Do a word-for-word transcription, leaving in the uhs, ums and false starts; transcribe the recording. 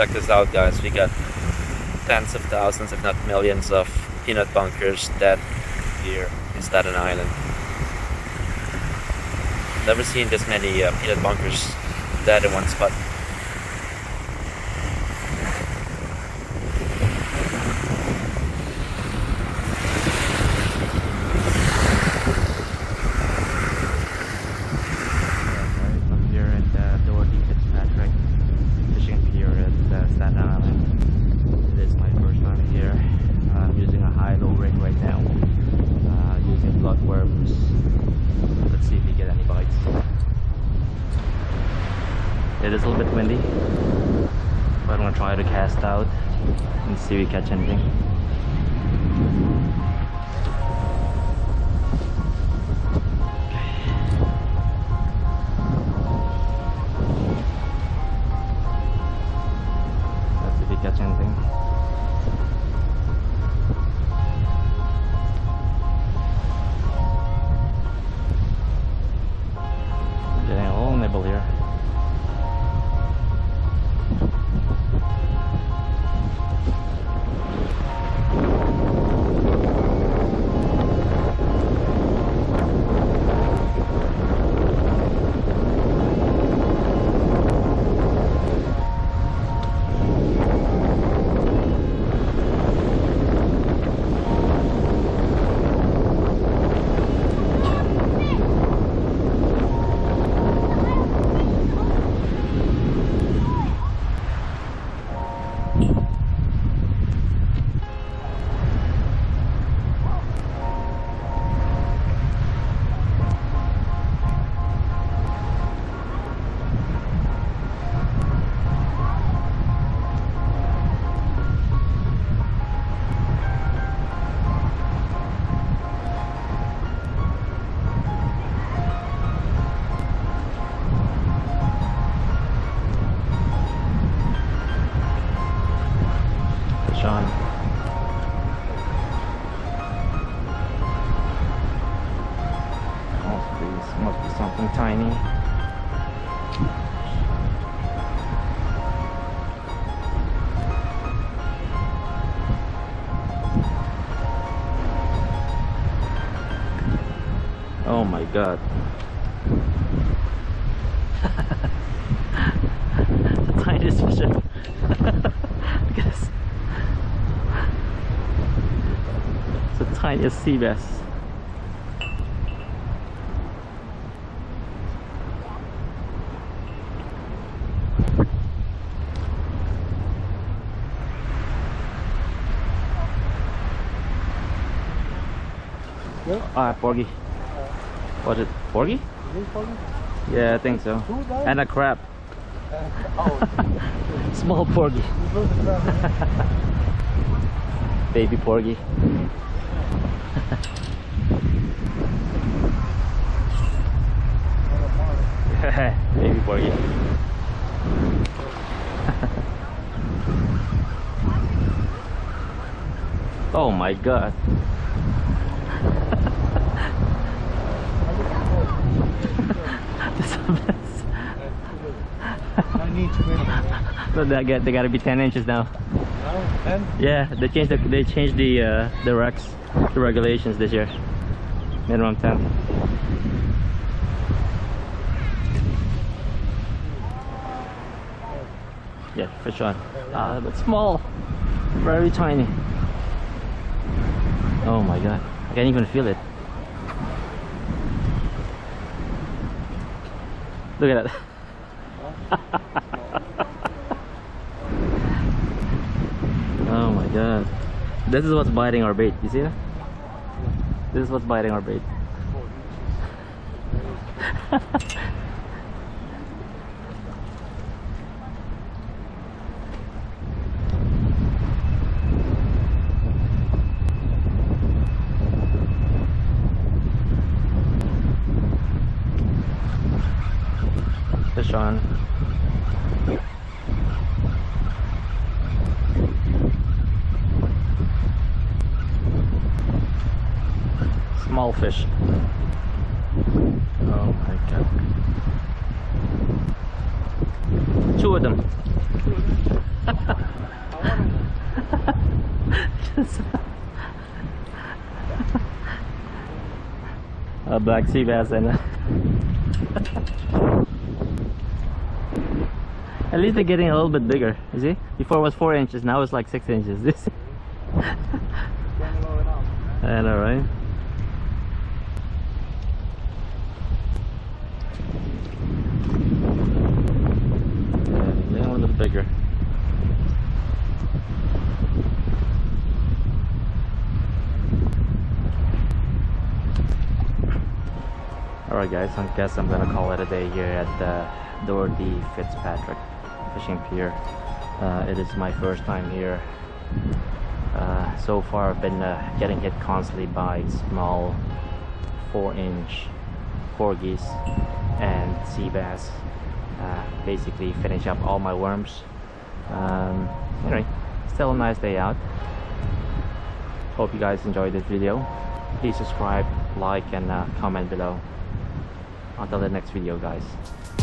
check this out, guys. We got tens of thousands, if not millions, of peanut bunkers dead here in Staten Island. Never seen this many uh, peanut bunkers dead in one spot. It is a little bit windy, but I'm going to try to cast out and see if we catch anything. Let's see if we catch anything. Getting a little nibble here. Must be something tiny. Oh my god. The tiniest fish ever. I guess. It's the tiniest sea bass. Ah, porgy. Was it porgy? Yeah, I think so. And a crab. Small porgy. Baby porgy. Baby porgy. Oh my god. So they got they gotta be ten inches now. Oh, ten? Yeah, they changed the they changed the uh, the recs, the regulations this year. Minimum ten. Yeah, fish on. Ah, but small, very tiny. Oh my god, I can't even feel it. Look at that. Oh my god. This is what's biting our bait. You see that? This is what's biting our bait. Fish on. Small fish. Oh my god. Two of them. A black sea bass and at least they're getting a little bit bigger. You see, before it was four inches, now it's like six inches. This. And all right. A little bigger. Alright guys, I guess I'm gonna call it a day here at the Dorothy Fitzpatrick Fishing Pier. Uh, it is my first time here. Uh, so far I've been uh, getting hit constantly by small four inch porgies and sea bass. Uh, basically finish up all my worms. Um, anyway, still a nice day out. Hope you guys enjoyed this video. Please subscribe, like, and uh, comment below. Until the next video guys.